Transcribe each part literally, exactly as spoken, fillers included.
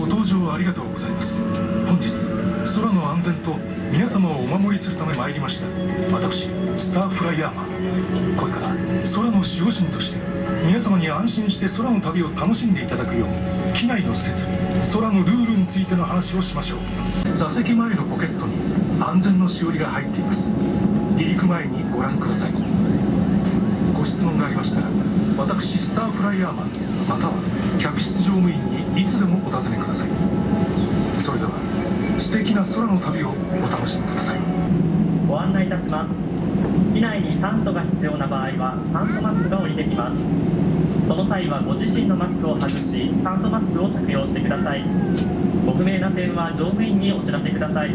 ご搭乗ありがとうございます。本日空の安全と皆様をお守りするため参りました私スターフライヤーマン、これから空の守護神として皆様に安心して空の旅を楽しんでいただくよう機内の設備、空のルールについての話をしましょう。座席前のポケットに安全のしおりが入っています。離陸前にご覧ください。ご質問がありましたら私スターフライヤーマンまたは客室乗務員にいつでもお尋ねください。それでは素敵な空の旅をお楽しみください。ご案内いたします。機内に酸素が必要な場合は酸素マスクが降りてきます。その際はご自身のマスクを外し酸素マスクを着用してください。ご不明な点は乗務員にお知らせください。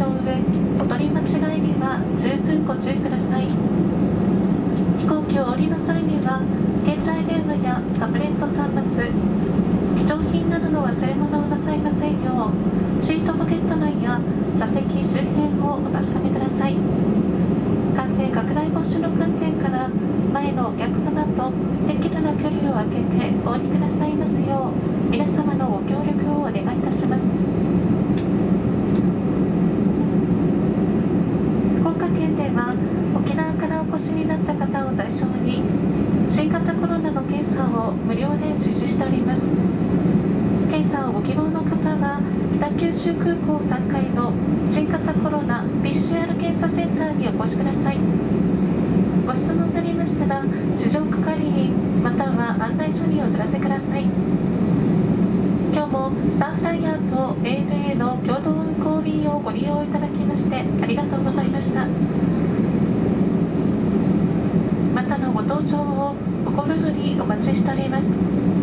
の上、お取り間違いには十分ご注意ください。飛行機を降りの際には、携帯電話やタブレット端末、貴重品などの忘れ物をなさいませんよう、シートポケット内や座席周辺をお確かめください。感染拡大防止の観点から、前のお客様と適度な距離を空けてお降りくださいますよう、皆様のご協力をお願いいたします。福岡県では、沖縄からお越しになった方を対象に、新型コロナの検査を無料で実施しております。検査をご希望の方は、北九州空港さんがいの新型コロナ ピーシーアール 検査センターにお越しください。ご質問になりましたら、地上係員または案内所にお知らせください。今日もスターフライヤーと エーエヌエー の共同運航便をご利用いただきましてありがとうございました。またのご搭乗を心よりお待ちしております。